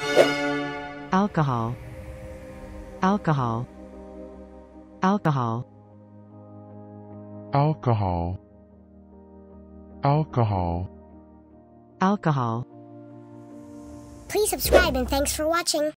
Alcohol, alcohol, alcohol, alcohol, alcohol, alcohol. Please subscribe and thanks for watching.